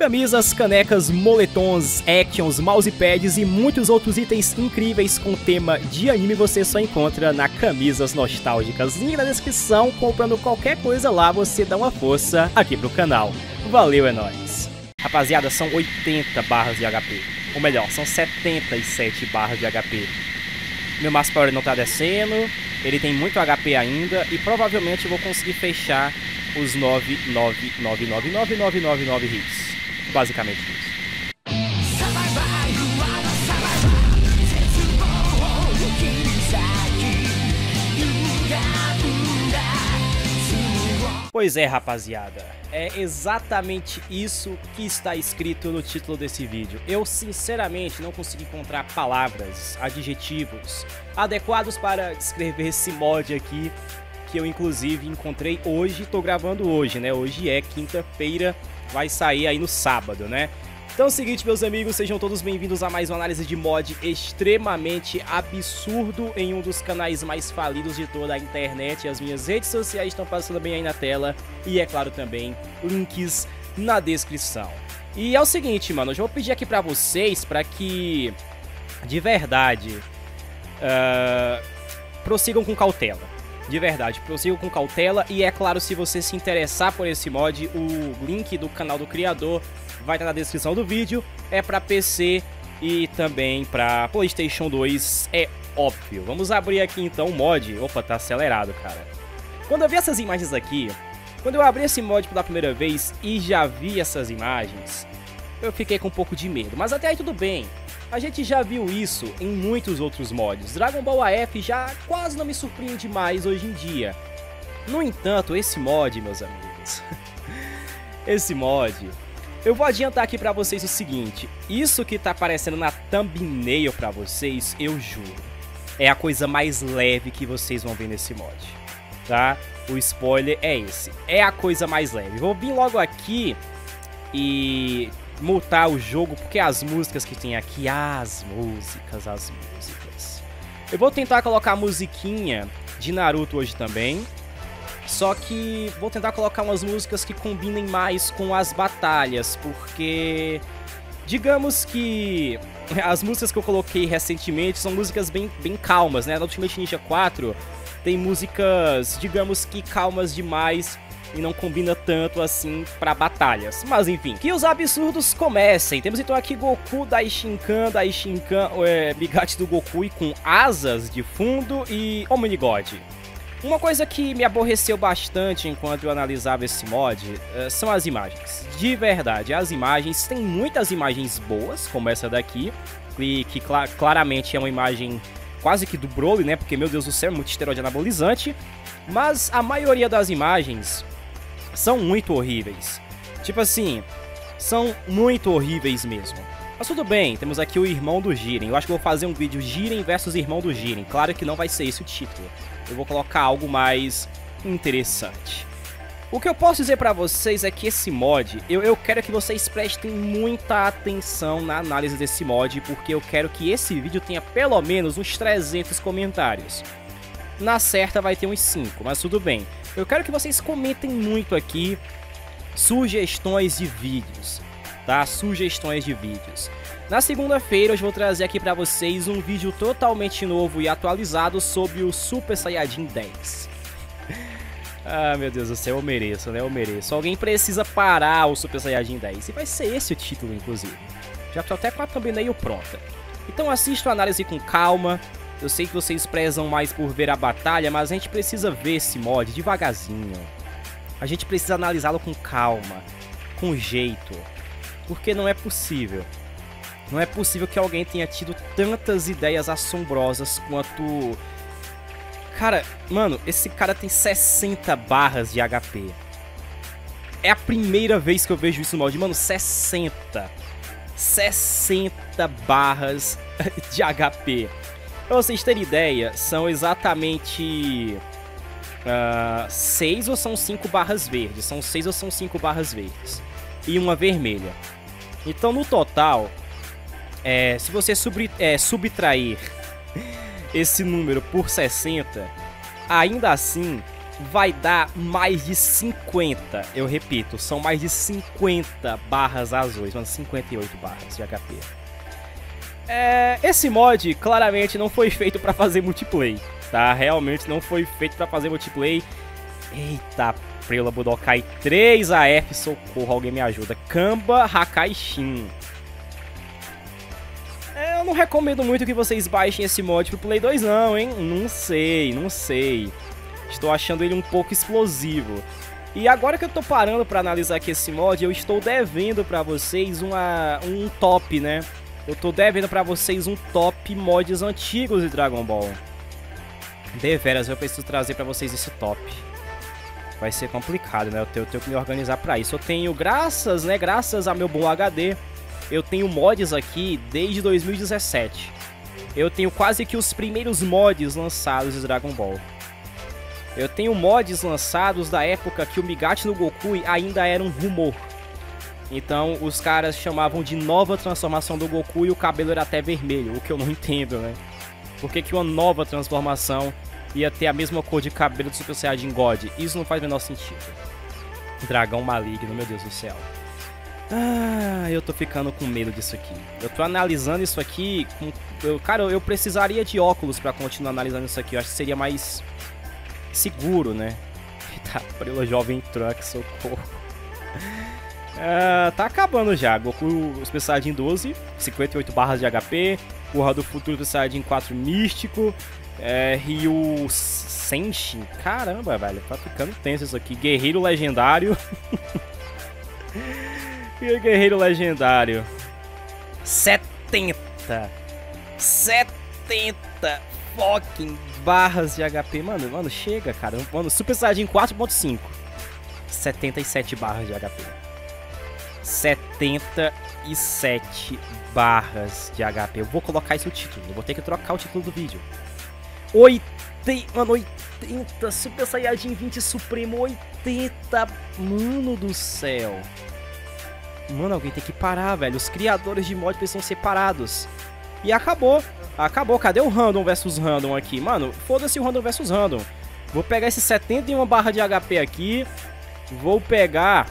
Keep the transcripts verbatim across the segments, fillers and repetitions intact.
Camisas, canecas, moletons, actions, mousepads e muitos outros itens incríveis com tema de anime você só encontra na Camisas Nostálgicas. Link na descrição, comprando qualquer coisa lá você dá uma força aqui pro canal. Valeu, é nóis! Rapaziada, são oitenta barras de H P, ou melhor, são setenta e sete barras de H P. Meu Max Power não tá descendo, ele tem muito H P ainda e provavelmente eu vou conseguir fechar os nove nove nove nove nove nove nove nove nove hits. Basicamente isso. Pois é, rapaziada, é exatamente isso que está escrito no título desse vídeo. Eu sinceramente não consegui encontrar palavras, adjetivos adequados para descrever esse mod aqui, que eu inclusive encontrei hoje, tô gravando hoje, né? Hoje é quinta-feira, vai sair aí no sábado, né? Então é o seguinte, meus amigos, sejam todos bem-vindos a mais uma análise de mod extremamente absurdo em um dos canais mais falidos de toda a internet. As minhas redes sociais estão passando bem aí na tela e, é claro, também links na descrição. E é o seguinte, mano, eu já vou pedir aqui pra vocês pra que, de verdade, uh, prossigam com cautela. De verdade, prossigo com cautela e, é claro, se você se interessar por esse mod, o link do canal do criador vai estar na descrição do vídeo. É para P C e também para PlayStation dois, é óbvio. Vamos abrir aqui então o mod. Opa, tá acelerado, cara. Quando eu vi essas imagens aqui, quando eu abri esse mod pela primeira vez e já vi essas imagens, eu fiquei com um pouco de medo, mas até aí tudo bem. A gente já viu isso em muitos outros mods. Dragon Ball A F já quase não me surpreende mais hoje em dia. No entanto, esse mod, meus amigos, esse mod, eu vou adiantar aqui pra vocês o seguinte: isso que tá aparecendo na thumbnail pra vocês, eu juro, é a coisa mais leve que vocês vão ver nesse mod, tá? O spoiler é esse, é a coisa mais leve. Vou vir logo aqui e multar o jogo, porque as músicas que tem aqui, as músicas, as músicas. Eu vou tentar colocar a musiquinha de Naruto hoje também, só que vou tentar colocar umas músicas que combinem mais com as batalhas, porque digamos que as músicas que eu coloquei recentemente são músicas bem, bem calmas, né? Na Ultimate Ninja quatro tem músicas, digamos que calmas demais, e não combina tanto assim pra batalhas. Mas enfim, que os absurdos comecem. Temos então aqui Goku, Daishinkan, Daishinkan, é, Migatte do Goku e com asas de fundo e Omnigod. Uma coisa que me aborreceu bastante enquanto eu analisava esse mod uh, são as imagens. De verdade, as imagens, tem muitas imagens boas, como essa daqui, que, que cl- claramente é uma imagem quase que do Broly, né? Porque, meu Deus do céu, é muito esteroide anabolizante. Mas a maioria das imagens são muito horríveis. Tipo assim, são muito horríveis mesmo. Mas tudo bem, temos aqui o irmão do Jiren. Eu acho que vou fazer um vídeo Jiren versus irmão do Jiren. Claro que não vai ser esse o título. Eu vou colocar algo mais interessante. O que eu posso dizer pra vocês é que esse mod, eu, eu quero que vocês prestem muita atenção na análise desse mod, porque eu quero que esse vídeo tenha pelo menos uns trezentos comentários. Na certa vai ter uns cinco, mas tudo bem. Eu quero que vocês comentem muito aqui sugestões de vídeos, tá? Sugestões de vídeos. Na segunda-feira eu vou trazer aqui pra vocês um vídeo totalmente novo e atualizado sobre o Super Saiyajin dez. Ah, meu Deus do céu, eu mereço, né? Eu mereço. Alguém precisa parar o Super Saiyajin dez. E vai ser esse o título, inclusive. Já tô até com a thumbnail pronta. Então assista a análise com calma. Eu sei que vocês prezam mais por ver a batalha, mas a gente precisa ver esse mod devagarzinho. A gente precisa analisá-lo com calma, com jeito, porque não é possível. Não é possível que alguém tenha tido tantas ideias assombrosas quanto... Cara, mano, esse cara tem sessenta barras de H P. É a primeira vez que eu vejo isso no mod. Mano, sessenta. sessenta barras de H P. Pra vocês terem ideia, são exatamente uh, seis ou são cinco barras verdes. São seis ou são cinco barras verdes. E uma vermelha. Então, no total, é, se você subri, é, subtrair esse número por sessenta, ainda assim vai dar mais de cinquenta, eu repito, são mais de cinquenta barras azuis, mano, cinquenta e oito barras de H P. É, esse mod claramente não foi feito pra fazer multiplayer, tá? Realmente não foi feito pra fazer multiplayer. Eita, prela, Budokai três, A F, socorro, alguém me ajuda. Kamba, Hakai Shin. Eu não recomendo muito que vocês baixem esse mod pro Play dois não, hein? Não sei, não sei. Estou achando ele um pouco explosivo. E agora que eu tô parando pra analisar aqui esse mod, eu estou devendo pra vocês uma, um top, né? Eu tô devendo pra vocês um top mods antigos de Dragon Ball. Deveras, eu preciso trazer pra vocês esse top. Vai ser complicado, né? Eu tenho, eu tenho que me organizar pra isso. Eu tenho, graças, né? Graças a meu bom H D, eu tenho mods aqui desde dois mil e dezessete. Eu tenho quase que os primeiros mods lançados de Dragon Ball. Eu tenho mods lançados da época que o Migatte no Goku ainda era um rumor. Então os caras chamavam de nova transformação do Goku e o cabelo era até vermelho, o que eu não entendo, né? Por que que uma nova transformação ia ter a mesma cor de cabelo do Super Saiyajin God? Isso não faz o menor sentido. Dragão maligno, meu Deus do céu. Ah, eu tô ficando com medo disso aqui. Eu tô analisando isso aqui com... eu, cara, eu precisaria de óculos pra continuar analisando isso aqui. Eu acho que seria mais... seguro, né? Eita, prela, jovem truck, socorro. Ah, tá acabando já. Goku Super Saiyajin doze, cinquenta e oito barras de H P. Porra do futuro Super Saiyajin quatro místico. É, Ryu S Senshin. Caramba, velho, tá ficando tenso isso aqui. Guerreiro Legendário. E o Guerreiro Legendário. setenta. setenta. Fucking barras de H P, mano, mano, chega, cara, mano, Super Saiyajin quatro ponto cinco, setenta e sete barras de H P, setenta e sete barras de H P, eu vou colocar esse título, eu vou ter que trocar o título do vídeo, oitenta, mano, oitenta, Super Saiyajin vinte Supremo, oitenta, mano do céu, mano, alguém tem que parar, velho, os criadores de mod precisam ser parados, e acabou. Acabou, cadê o random versus random aqui? Mano, foda-se o random versus random. Vou pegar esse setenta e uma barra de H P aqui. Vou pegar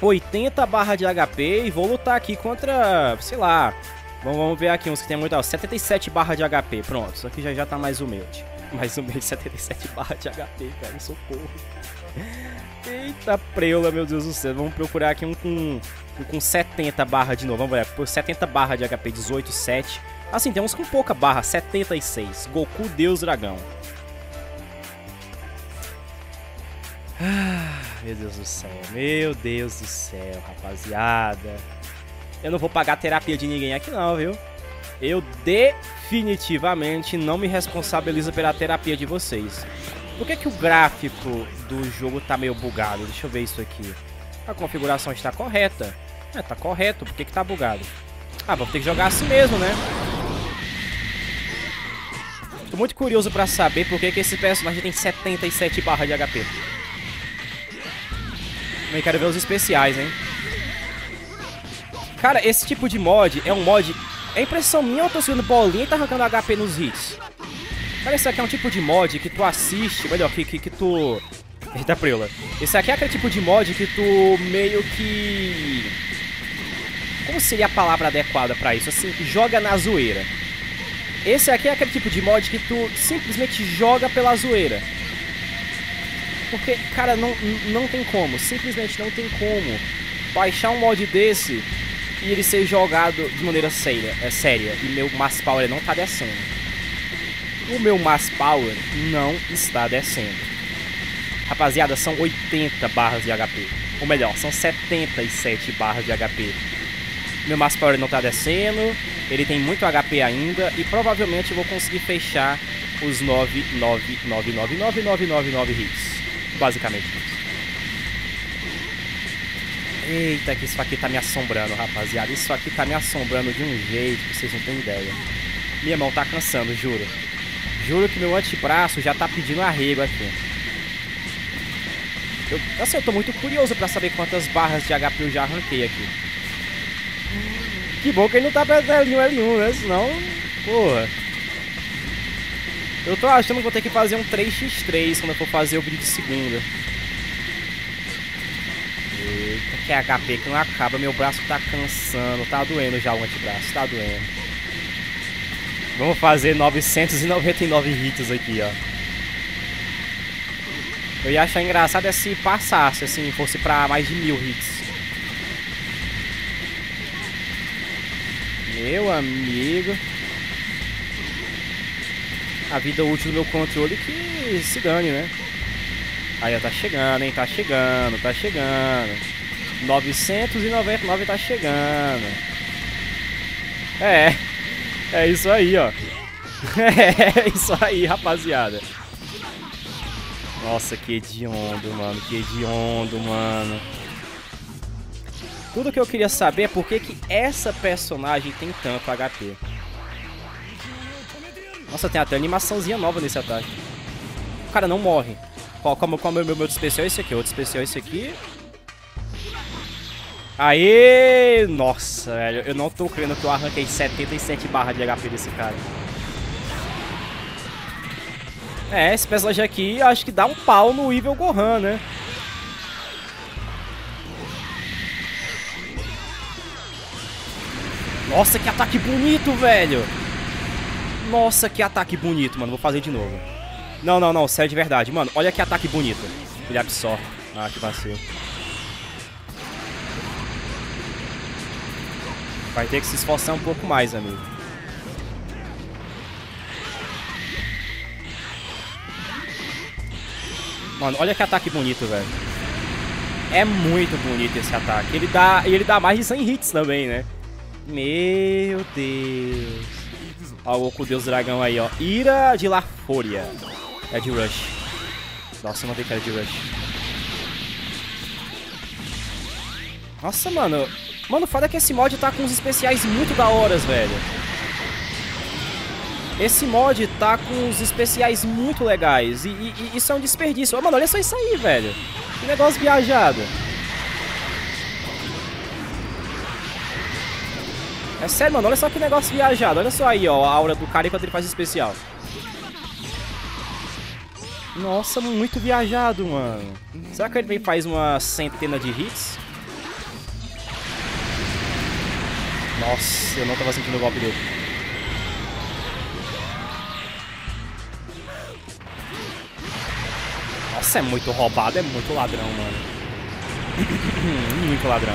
oitenta barra de H P e vou lutar aqui contra, sei lá. Vamos, vamos ver aqui uns que tem muito, ó, setenta e sete barra de H P, pronto, isso aqui já, já tá mais humilde. Mais humilde, setenta e sete barra de H P, cara, socorro. Eita preula, meu Deus do céu. Vamos procurar aqui um com, um com setenta barra de novo. Vamos ver, setenta barra de H P, dezoito, sete. Assim, temos com pouca barra, setenta e seis. Goku, Deus, Dragão. Ah, meu Deus do céu, meu Deus do céu, rapaziada. Eu não vou pagar a terapia de ninguém aqui não, viu? Eu definitivamente não me responsabilizo pela terapia de vocês. Por que que o gráfico do jogo tá meio bugado? Deixa eu ver isso aqui. A configuração está correta. É, tá correto, por que que tá bugado? Ah, vamos ter que jogar assim mesmo, né? Tô muito curioso pra saber por que que esse personagem tem setenta e sete barras de H P. Também quero ver os especiais, hein? Cara, esse tipo de mod é um mod... É impressão minha, eu tô subindo bolinha e tá arrancando H P nos hits. Cara, esse aqui é um tipo de mod que tu assiste... Melhor, que, que, que tu... Eita preula. Esse aqui é aquele tipo de mod que tu meio que... Como seria a palavra adequada pra isso? Assim, joga na zoeira. Esse aqui é aquele tipo de mod que tu simplesmente joga pela zoeira. Porque, cara, não, não tem como. Simplesmente não tem como baixar um mod desse e ele ser jogado de maneira séria. É, séria. E meu Mass Power não tá descendo. O meu Mass Power não está descendo. Rapaziada, são oitenta barras de H P. Ou melhor, são setenta e sete barras de H P. Meu Mass Power não tá descendo, ele tem muito H P ainda e provavelmente eu vou conseguir fechar os nove nove nove nove nove nove nove nove hits. Basicamente. Eita, que isso aqui tá me assombrando, rapaziada. Isso aqui tá me assombrando de um jeito que vocês não têm ideia. Minha mão tá cansando, juro. Juro que meu antebraço já tá pedindo arrego aqui. Eu, assim, eu tô muito curioso pra saber quantas barras de H P eu já arranquei aqui. Que bom que ele não tá perto do L um, L um, né? Senão, porra. Eu tô achando que vou ter que fazer um três por três quando eu for fazer o brilho de segunda. Eita, que é H P que não acaba. Meu braço tá cansando. Tá doendo já o antebraço. Tá doendo. Vamos fazer novecentos e noventa e nove hits aqui, ó. Eu ia achar engraçado é se passasse, assim, fosse pra mais de mil hits. Meu amigo. A vida útil do meu controle que se dane, né? Aí, ó, tá chegando, hein? Tá chegando, tá chegando. novecentos e noventa e nove tá chegando. É. É isso aí, ó. É isso aí, rapaziada. Nossa, que hediondo, mano. Que hediondo, mano. Tudo que eu queria saber é por que que essa personagem tem tanto H P. Nossa, tem até animaçãozinha nova nesse ataque. O cara não morre. Qual, como, como é o meu, meu especial é esse aqui. Outro especial é esse aqui. Aê! Nossa, velho. Eu não tô crendo que eu arranquei setenta e sete barras de H P desse cara. É, esse personagem aqui, acho que dá um pau no Evil Gohan, né? Nossa, que ataque bonito, velho! Nossa, que ataque bonito, mano. Vou fazer de novo. Não, não, não. Sério de verdade. Mano, olha que ataque bonito. Ele absorve. Ah, que vacilo. Vai ter que se esforçar um pouco mais, amigo. Mano, olha que ataque bonito, velho. É muito bonito esse ataque. Ele dá, ele dá mais de cem hits também, né? Meu Deus. Ó o Goku Deus Dragão aí, ó. Ira de la Folia. É de Rush. Nossa, não tem cara de Rush. Nossa, mano. Mano, foda que esse mod tá com uns especiais muito da hora, velho. Esse mod tá com uns especiais muito legais. E, e, e isso é um desperdício. Ó, mano, olha só isso aí, velho. Que negócio viajado. É sério, mano, olha só que negócio viajado. Olha só aí, ó, a aura do cara enquanto ele faz especial. Nossa, muito viajado, mano. Será que ele faz uma centena de hits? Nossa, eu não tava sentindo o golpe dele. Nossa, é muito roubado, é muito ladrão, mano. Muito ladrão.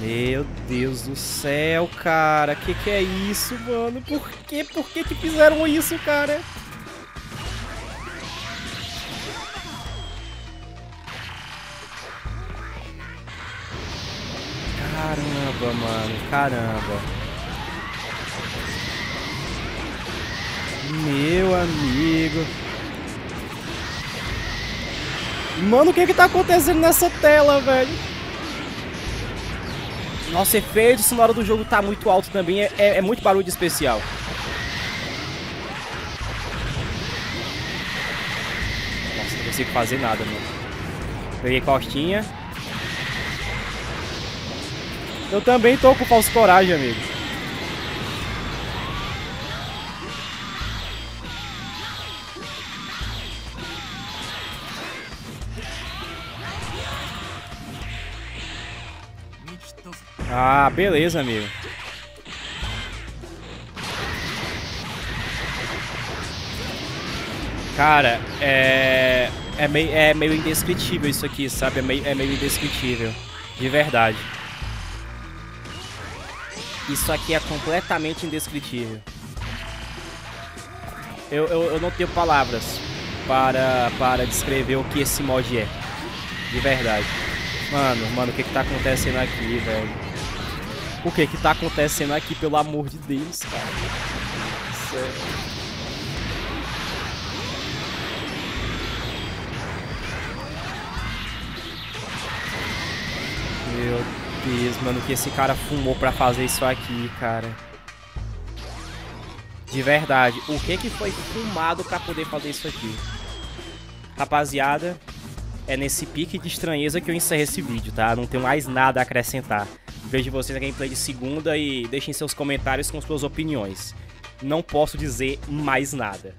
Meu Deus do céu, cara. Que que é isso, mano? Por que? Por que que fizeram isso, cara? Caramba, mano. Caramba. Meu amigo. Mano, o que que tá acontecendo nessa tela, velho? Nossa, o efeito sonoro do jogo tá muito alto também, é, é, é muito barulho de especial. Nossa, não consigo fazer nada, mano. Peguei costinha. Eu também tô com falso coragem, amigo. Ah, beleza, amigo. Cara, é... É meio, é meio indescritível isso aqui, sabe? É meio, é meio indescritível. De verdade. Isso aqui é completamente indescritível. Eu, eu, eu não tenho palavras para, para descrever o que esse mod é. De verdade. Mano, mano, o que que tá acontecendo aqui, velho? O que que tá acontecendo aqui, pelo amor de Deus, cara? Sério. Meu Deus, mano, que esse cara fumou pra fazer isso aqui, cara. De verdade, o que que foi fumado pra poder fazer isso aqui? Rapaziada, é nesse pique de estranheza que eu encerro esse vídeo, tá? Não tenho mais nada a acrescentar. Vejo vocês na gameplay de segunda e deixem seus comentários com suas opiniões. não posso dizer mais nada.